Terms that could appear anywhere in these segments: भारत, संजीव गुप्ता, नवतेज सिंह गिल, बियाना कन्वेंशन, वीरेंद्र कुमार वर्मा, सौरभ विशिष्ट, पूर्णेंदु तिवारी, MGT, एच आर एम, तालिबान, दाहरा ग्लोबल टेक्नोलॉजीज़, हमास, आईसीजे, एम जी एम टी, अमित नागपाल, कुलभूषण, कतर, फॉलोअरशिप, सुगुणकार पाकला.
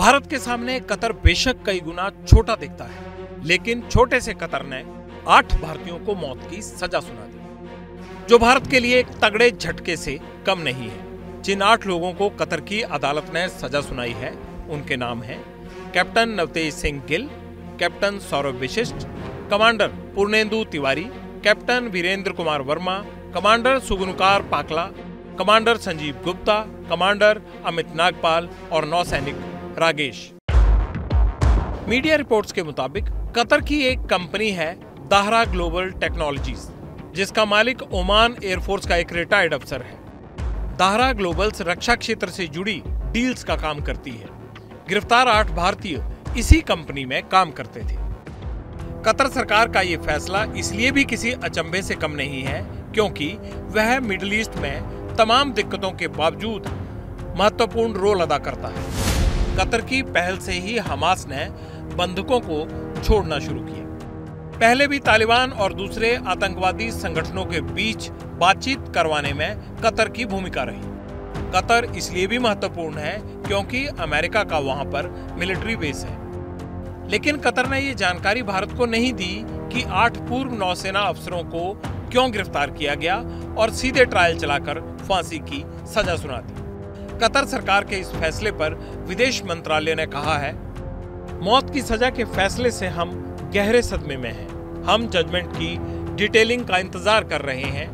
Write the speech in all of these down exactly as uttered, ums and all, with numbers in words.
भारत के सामने कतर बेशक कई गुना छोटा दिखता है, लेकिन छोटे से कतर ने आठ भारतीयों को मौत की सजा सुना दी, जो भारत के लिए एक तगड़े झटके से कम नहीं है। जिन आठ लोगों को कतर की अदालत ने सजा सुनाई है उनके नाम हैं captain नवतेज सिंह गिल, captain सौरभ विशिष्ट, commander पूर्णेंदु तिवारी, captain वीरेंद्र कुमार वर्मा, commander सुगुणकार पाकला, commander संजीव गुप्ता, commander अमित नागपाल और नौसैनिक रागेश। मीडिया रिपोर्ट्स के मुताबिक कतर की एक कंपनी है दाहरा ग्लोबल टेक्नोलॉजीज़, जिसका मालिक ओमान एयरफोर्स का एक रिटायर्ड अफसर है। दाहरा ग्लोबल्स रक्षा क्षेत्र से जुड़ी डील्स का काम करती है। गिरफ्तार आठ भारतीय इसी कंपनी में काम करते थे। कतर सरकार का ये फैसला इसलिए भी किसी अचंभे से कम नहीं है क्योंकि वह मिडिल ईस्ट में तमाम दिक्कतों के बावजूद महत्वपूर्ण रोल अदा करता है। कतर की पहल से ही हमास ने बंधकों को छोड़ना शुरू किया। पहले भी तालिबान और दूसरे आतंकवादी संगठनों के बीच बातचीत करवाने में कतर की भूमिका रही। कतर इसलिए भी महत्वपूर्ण है क्योंकि अमेरिका का वहां पर मिलिट्री बेस है। लेकिन कतर ने ये जानकारी भारत को नहीं दी कि आठ पूर्व नौसेना अफसरों को क्यों गिरफ्तार किया गया और सीधे ट्रायल चलाकर फांसी की सजा सुना दी। कतर सरकार के इस फैसले पर विदेश मंत्रालय ने कहा है, मौत की सजा के फैसले से हम गहरे सदमे में हैं। हम जजमेंट की डिटेलिंग का इंतजार कर रहे हैं।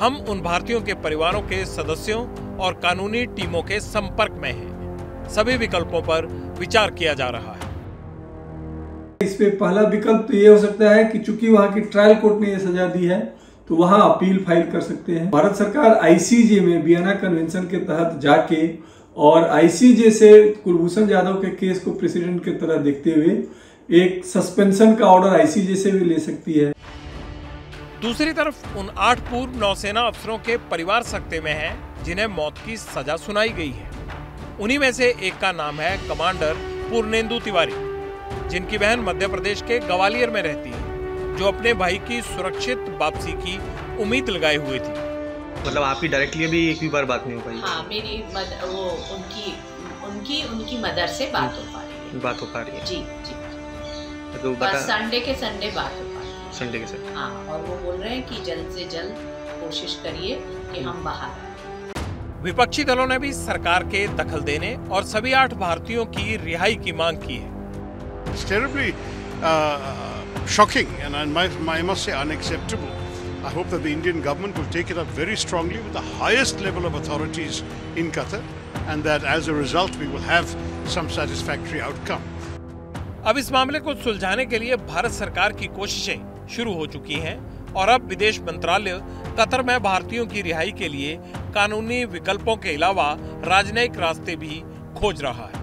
हम उन भारतीयों के परिवारों के सदस्यों और कानूनी टीमों के संपर्क में हैं। सभी विकल्पों पर विचार किया जा रहा है। इसमें पहला विकल्प तो ये हो सकता है कि चूंकि वहाँ की ट्रायल कोर्ट ने ये सजा दी है तो वहाँ अपील फाइल कर सकते हैं। भारत सरकार आईसीजे में बियाना कन्वेंशन के तहत जाके और आईसीजे से कुलभूषण यादव के केस को प्रेसिडेंट के तरह देखते हुए एक सस्पेंशन का ऑर्डर आईसीजे से भी ले सकती है। दूसरी तरफ उन आठ पूर्व नौसेना अफसरों के परिवार सख्ते में है जिन्हें मौत की सजा सुनाई गई है। उन्हीं में से एक का नाम है कमांडर पूर्णेंदु तिवारी, जिनकी बहन मध्य प्रदेश के ग्वालियर में रहती है, जो अपने भाई की सुरक्षित वापसी की उम्मीद लगाए हुए थी। मतलब आपकी डायरेक्टली भी एक भी बार बात नहीं हो पाई? हाँ, मेरी मद, वो उनकी उनकी उनकी मदर से बात हो पा रही है। बात हो पा रही है? जी जी। तो बता... संडे के संडे बात हो पा रही है। संडे के संडे? हाँ, और वो बोल रहे हैं कि जल्द से जल्द कोशिश करिए कि हम बाहर। विपक्षी दलों ने भी सरकार के दखल देने और सभी आठ भारतीयों की रिहाई की मांग की है। It's terribly uh, shocking and I must say unacceptable. I hope that the Indian government will take it up very strongly with the highest level of authorities in Qatar and that as a result we will have some satisfactory outcome. अब इस मामले को सुलझाने के लिए भारत सरकार की कोशिशें शुरू हो चुकी हैं और अब विदेश मंत्रालय कतर में भारतीयों की रिहाई के लिए कानूनी विकल्पों के अलावा राजनयिक रास्ते भी खोज रहा है।